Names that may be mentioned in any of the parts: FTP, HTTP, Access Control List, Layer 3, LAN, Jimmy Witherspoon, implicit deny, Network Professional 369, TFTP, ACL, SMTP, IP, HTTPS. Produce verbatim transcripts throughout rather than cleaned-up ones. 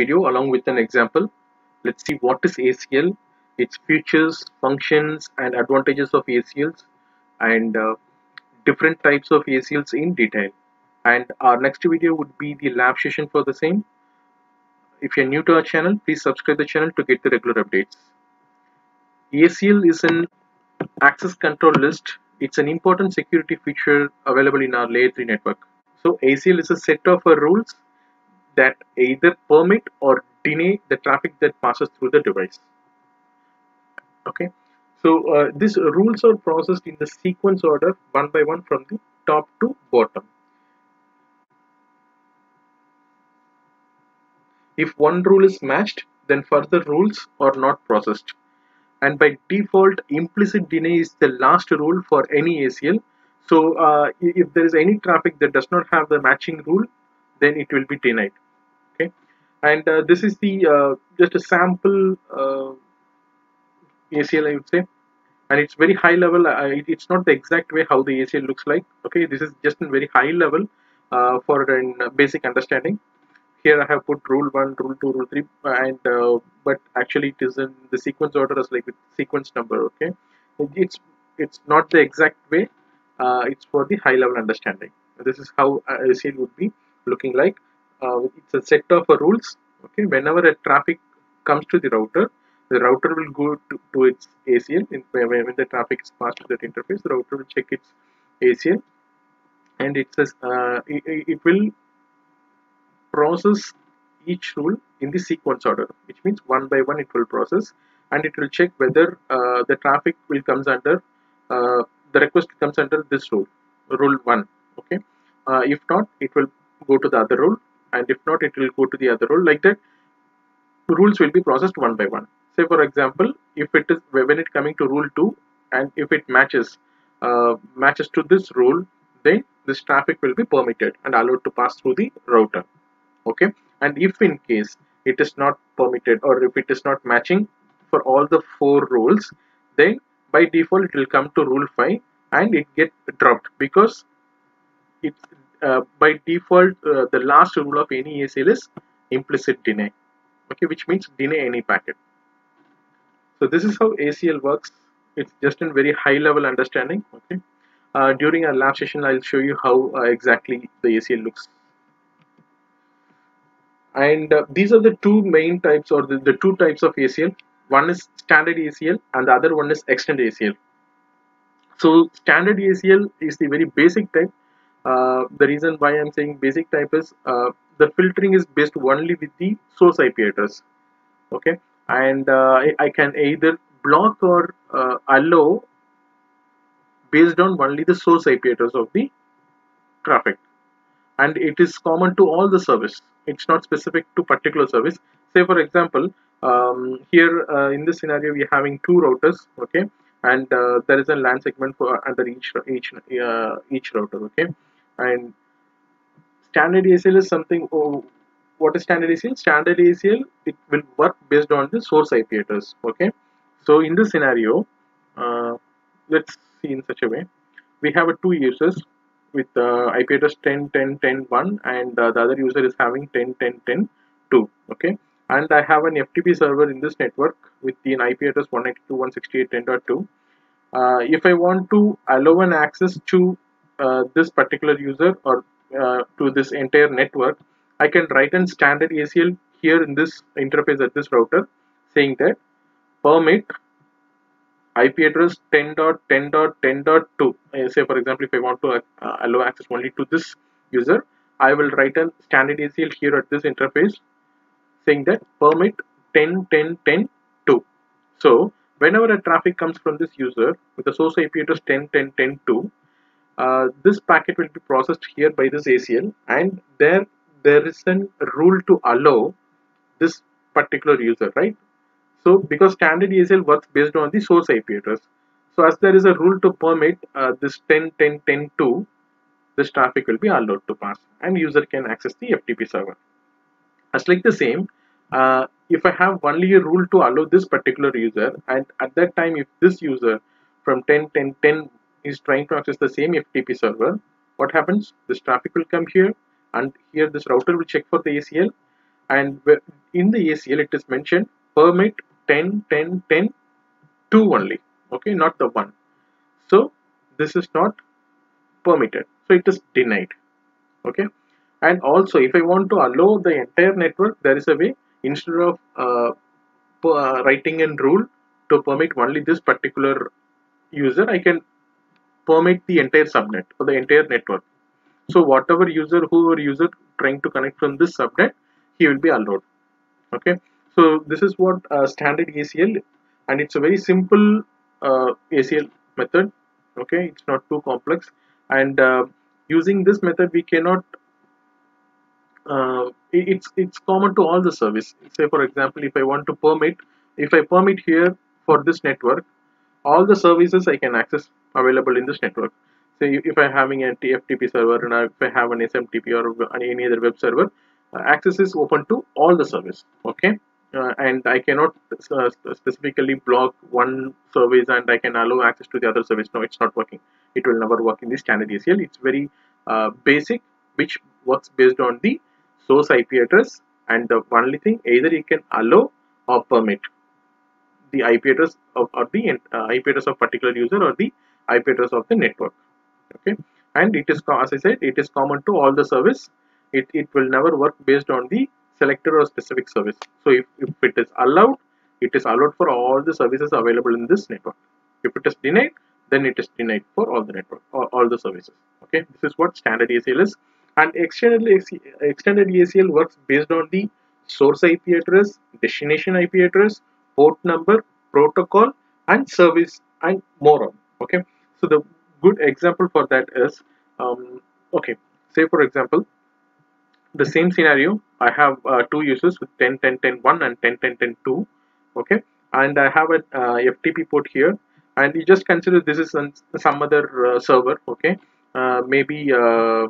video along with an example. Let's see what is A C L, its features, functions and advantages of A C Ls, and uh, different types of A C Ls in detail. And our next video would be the lab session for the same. If you're new to our channel, please subscribe the channel to get the regular updates. A C L is an access control list. It's an important security feature available in our layer three network. So A C L is a set of uh, rules that either permit or deny the traffic that passes through the device. Okay, so uh, these rules are processed in the sequence order, one by one, from the top to bottom. If one rule is matched, then further rules are not processed. And by default, implicit deny is the last rule for any A C L. So uh, if there is any traffic that does not have the matching rule, then it will be denied. Okay, and uh, this is the uh, just a sample uh, A C L, I would say, and it's very high level. Uh, it's not the exact way how the A C L looks like. Okay, this is just a very high level uh, for an basic understanding. Here I have put rule one, rule two, rule three, and uh, but actually it is in the sequence order as like with sequence number. Okay, it's it's not the exact way. Uh, it's for the high level understanding. This is how A C L would be looking like. Uh, it's a set of uh, rules. Okay, whenever a traffic comes to the router, the router will go to, to its A C L. In, when the traffic is passed to that interface, the router will check its A C L, and it says uh, it, it will process each rule in the sequence order, which means one by one it will process, and it will check whether uh, the traffic will comes under uh, the request comes under this rule, rule one. Okay, uh, if not, it will go to the other rule, and if not, it will go to the other rule. Like that, rules will be processed one by one. Say for example, if it is when it coming to rule two, and if it matches uh, matches to this rule, then this traffic will be permitted and allowed to pass through the router. Okay, and if in case it is not permitted, or if it is not matching for all the four rules, then by default it will come to rule five and it get dropped, because it uh, by default uh, the last rule of any A C L is implicit deny. Okay, which means deny any packet. So this is how A C L works. It's just a very high level understanding. Okay, uh, during our lab session I'll show you how uh, exactly the A C L looks. And uh, these are the two main types, or the, the two types of A C L. One is standard A C L and the other one is extended A C L. So standard A C L is the very basic type. Uh, the reason why I'm saying basic type is uh, the filtering is based only with the source I P address. Okay, and uh, I can either block or uh, allow based on only the source I P address of the traffic. And it is common to all the service. It's not specific to particular service. Say for example, um, here uh, in this scenario we are having two routers. Okay, and uh, there is a LAN segment for under each each uh, each router. Okay, and standard A C L is something. Oh, what is standard A C L? Standard A C L, it will work based on the source I P address. Okay, so in this scenario, uh, let's see in such a way. We have a two users with uh, I P address ten dot ten dot ten dot one, and uh, the other user is having ten dot ten dot ten dot two. Okay, and I have an F T P server in this network with the an I P address one ninety-two dot one sixty-eight dot ten dot two. Uh, if I want to allow an access to uh, this particular user, or uh, to this entire network, I can write in standard A C L here in this interface at this router, saying that permit I P address ten dot ten dot ten dot two. Uh, say for example, if I want to uh, allow access only to this user, I will write a standard A C L here at this interface saying that permit ten dot ten dot ten dot two. So whenever a traffic comes from this user with the source I P address ten dot ten dot ten dot two, uh, this packet will be processed here by this A C L, and there there is a rule to allow this particular user, right? So because standard A C L works based on the source I P address, so as there is a rule to permit uh, this ten dot ten dot ten dot two, this traffic will be allowed to pass and user can access the F T P server. As like the same, uh, if I have only a rule to allow this particular user, and at that time if this user from ten dot ten dot ten is trying to access the same F T P server, what happens? This traffic will come here, and here this router will check for the A C L, and in the A C L it is mentioned permit ten, ten, ten, two only, okay, not the one. So this is not permitted, so it is denied, okay. And also if I want to allow the entire network, there is a way, instead of uh, uh, writing in rule to permit only this particular user, I can permit the entire subnet or the entire network. So whatever user, whoever user trying to connect from this subnet, he will be allowed, okay. So this is what uh, standard A C L, and it's a very simple uh, A C L method, okay. It's not too complex, and uh, using this method we cannot uh, it's it's common to all the service. Say for example, if I want to permit, if I permit here for this network, all the services I can access available in this network. Say if I'm having a T F T P server and if I have an S M T P or any other web server, uh, access is open to all the service, okay. Uh, and I cannot uh, specifically block one service and I can allow access to the other service. No, it's not working. It will never work in the standard A C L. It's very uh, basic, which works based on the source I P address, and the only thing, either you can allow or permit the I P address of, or the uh, I P address of particular user or the I P address of the network, okay. And it is, as I said, it is common to all the service. It, it will never work based on the selector or specific service. So if, if it is allowed, it is allowed for all the services available in this network. If it is denied, then it is denied for all the network or all the services, okay. This is what standard A C L is. And extended A C L works based on the source I P address, destination I P address, port number, protocol, and service, and more on, okay. So the good example for that is um, okay, say for example, the same scenario, I have uh, two users with ten ten ten one and ten ten ten two, okay. And I have a uh, F T P port here, and you just consider this is an, some other uh, server, okay. Uh, maybe uh,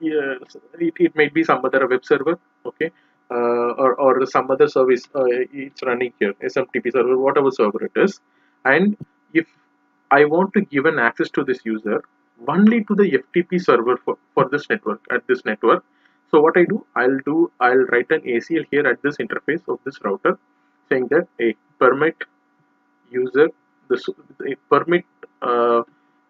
yeah, it, it may be some other web server, okay, uh, or, or some other service, uh, it's running here, S M T P server, whatever server it is. And if I want to give an access to this user only to the F T P server for, for this network, at this network. So what I do, I'll do, I'll write an A C L here at this interface of this router, saying that a permit user, the permit uh,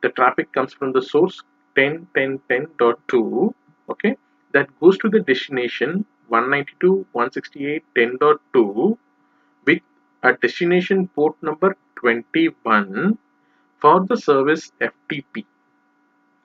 the traffic comes from the source ten ten ten dot two, okay, that goes to the destination one ninety-two dot one sixty-eight dot ten dot two with a destination port number twenty-one for the service F T P,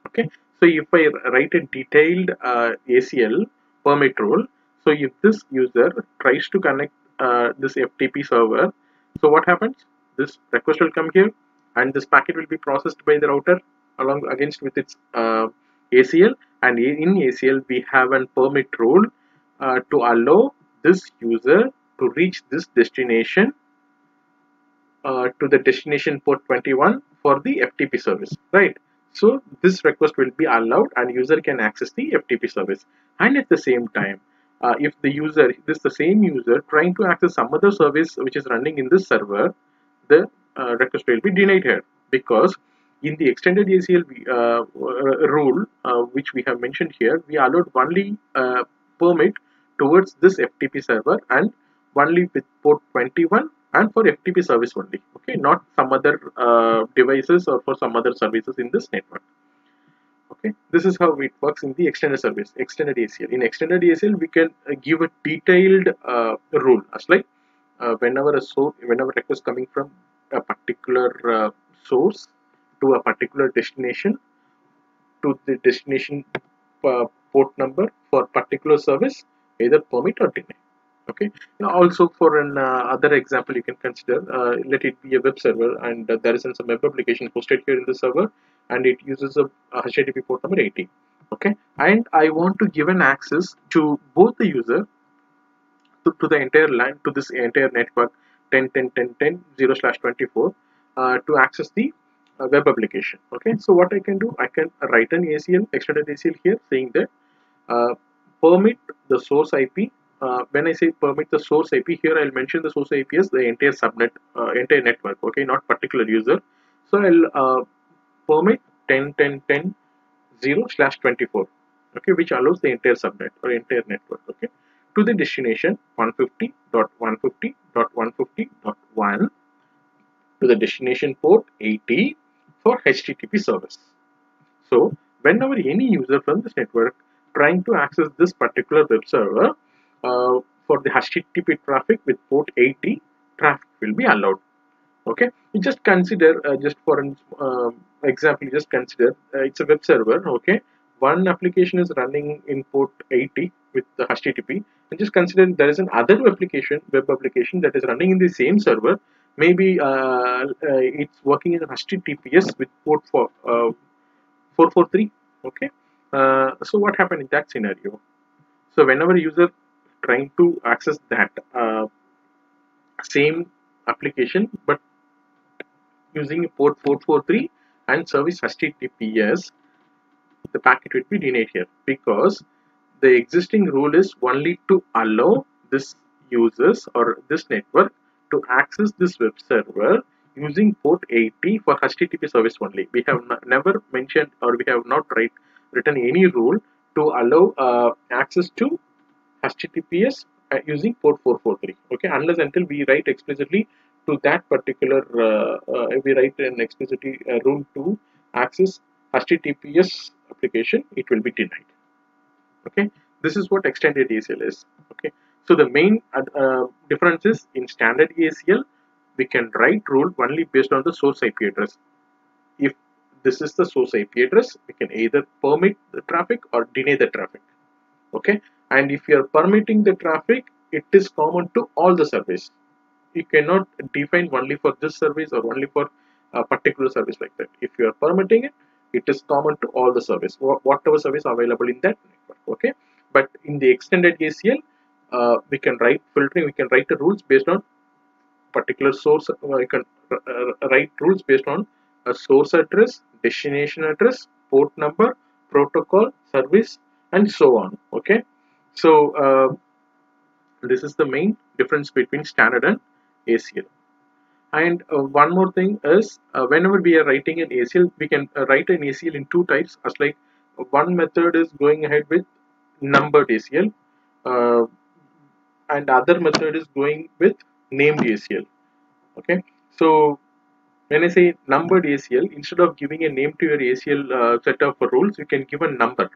okay. So if I write a detailed uh, A C L permit rule, so if this user tries to connect uh, this F T P server, so what happens? This request will come here, and this packet will be processed by the router along against with its uh, A C L. And in A C L, we have a permit rule uh, to allow this user to reach this destination uh, to the destination port twenty-one for the F T P service, right? So this request will be allowed and user can access the F T P service. And at the same time, uh, if the user, this the same user trying to access some other service which is running in this server, the uh, request will be denied here, because in the extended A C L uh, rule uh, which we have mentioned here, we allowed only uh, permit towards this F T P server and only with port twenty-one and for F T P service only, okay, not some other uh, devices or for some other services in this network, okay. This is how it works in the extended service, extended A C L. In extended A C L, we can uh, give a detailed uh, rule as like uh, whenever a source, whenever request coming from a particular uh, source to a particular destination to the destination uh, port number for particular service, either permit or deny. Okay. Now also for an uh, other example, you can consider uh, let it be a web server, and uh, there is some web application hosted here in the server, and it uses a, a H T T P port number eighty. Okay. And I want to give an access to both the user to, to the entire LAN, to this entire network ten ten ten ten zero slash twenty-four uh, to access the uh, web application. Okay. So what I can do, I can write an A C L, extended A C L here, saying that uh, permit the source I P. Uh, when I say permit the source I P, here I'll mention the source I P as the entire subnet, uh, entire network, okay, not particular user. So I'll uh, permit ten ten ten zero slash twenty-four, okay, which allows the entire subnet or entire network, okay. to the destination one fifty dot one fifty dot one fifty dot one to the destination port eighty for H T T P service. So whenever any user from this network trying to access this particular web server uh, for the H T T P traffic with port eighty, traffic will be allowed. Okay, you just consider uh, just for an uh, example, just consider uh, it's a web server. Okay, one application is running in port eighty with the H T T P, and just consider there is another application, web application that is running in the same server. Maybe uh, uh, it's working in H T T P S with port for uh, four forty-three. Okay, uh, so what happened in that scenario? So whenever user trying to access that uh, same application but using port four forty-three and service H T T P S, the packet will be denied here, because the existing rule is only to allow this users or this network to access this web server using port eighty for H T T P service only. We have never mentioned, or we have not write, written any rule to allow uh, access to H T T P S uh, using port four forty-three. Okay, unless until we write explicitly to that particular uh, uh, we write an explicitly uh, rule to access H T T P S application, it will be denied. Okay, this is what extended A C L is. Okay, so the main uh, difference is, in standard A C L we can write rule only based on the source I P address. If this is the source I P address, we can either permit the traffic or deny the traffic. Okay, and if you are permitting the traffic, it is common to all the service. You cannot define only for this service or only for a particular service like that. If you are permitting it, it is common to all the service, whatever service available in that network. Okay, but in the extended A C L, uh, we can write filtering, we can write the rules based on particular source. We can uh, write rules based on a source address, destination address, port number, protocol, service, and so on. Okay, so uh, this is the main difference between standard and A C L. And uh, one more thing is, uh, whenever we are writing an A C L, we can uh, write an A C L in two types. As like one method is going ahead with numbered A C L, uh, and other method is going with named A C L. Okay, so when I say numbered A C L, instead of giving a name to your A C L uh, set of rules, you can give a number.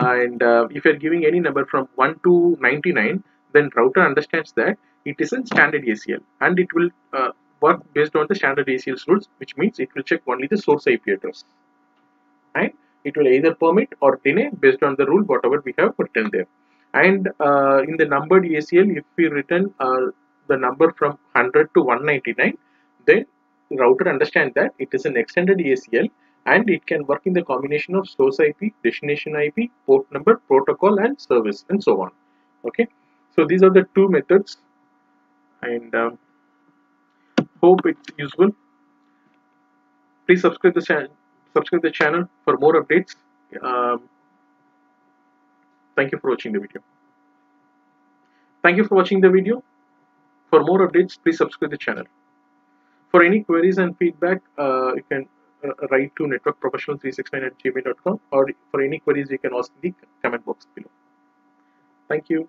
And uh, if you are giving any number from one to ninety-nine, then router understands that it is a standard A C L, and it will uh, work based on the standard A C L rules, which means it will check only the source I P address, and it will either permit or deny based on the rule whatever we have written there. And uh, in the numbered A C L, if we written uh, the number from one hundred to one ninety-nine, then router understands that it is an extended A C L, and it can work in the combination of source I P, destination I P, port number, protocol, and service, and so on. Okay, so these are the two methods, and um, hope it's useful. Please subscribe the channel. Subscribe the channel for more updates. Um, thank you for watching the video. Thank you for watching the video. For more updates, please subscribe the channel. For any queries and feedback, uh, you can Uh, write to network professional three six nine at gmail dot com, or for any queries you can ask in the comment box below. Thank you.